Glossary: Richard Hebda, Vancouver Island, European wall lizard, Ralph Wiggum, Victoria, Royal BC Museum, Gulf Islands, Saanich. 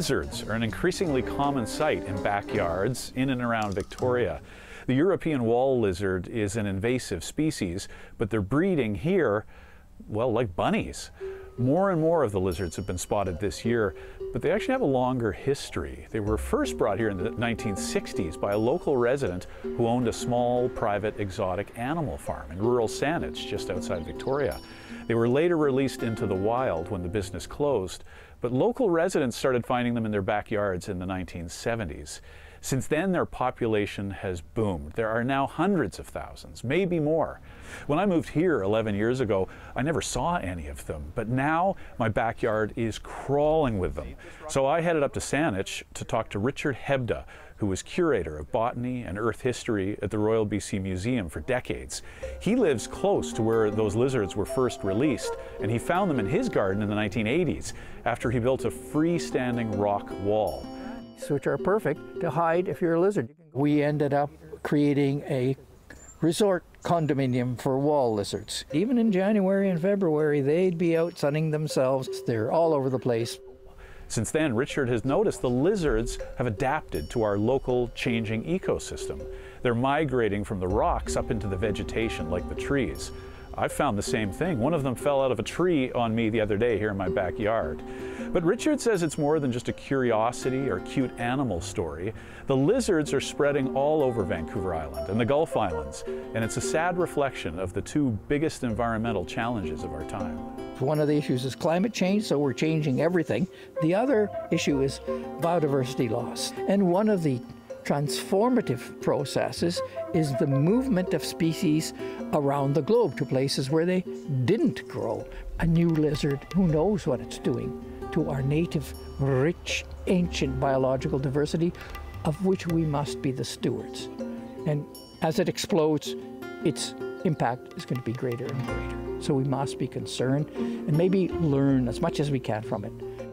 lizards are an increasingly common sight in backyards in and around Victoria. The European wall lizard is an invasive species, but they're breeding here, well, like bunnies. More and more of the lizards have been spotted this year, but they actually have a longer history. They were first brought here in the 1960s by a local resident who owned a small private exotic animal farm in rural Saanich, just outside Victoria. They were later released into the wild when the business closed, but local residents started finding them in their backyards in the 1970s. Since then, their population has boomed. There are now hundreds of thousands, maybe more. When I moved here 11 years ago, I never saw any of them, but now my backyard is crawling with them. So I headed up to Saanich to talk to Richard Hebda, who was curator of botany and earth history at the Royal BC Museum for decades. He lives close to where those lizards were first released, and he found them in his garden in the 1980s after he built a freestanding rock wall, which are perfect to hide if you're a lizard. We ended up creating a resort condominium for wall lizards. Even in January and February, they'd be out sunning themselves. They're all over the place. Since then, Richard has noticed the lizards have adapted to our local changing ecosystem. They're migrating from the rocks up into the vegetation like the trees. I found the same thing. One of them fell out of a tree on me the other day here in my backyard. But Richard says it's more than just a curiosity or cute animal story. The lizards are spreading all over Vancouver Island and the Gulf Islands, and it's a sad reflection of the two biggest environmental challenges of our time. One of the issues is climate change, so we're changing everything. The other issue is biodiversity loss. And one of the transformative processes is the movement of species around the globe to places where they didn't grow. A new lizard, who knows what it's doing to our native, rich, ancient biological diversity, of which we must be the stewards. And as it explodes, its impact is going to be greater and greater. So we must be concerned and maybe learn as much as we can from it.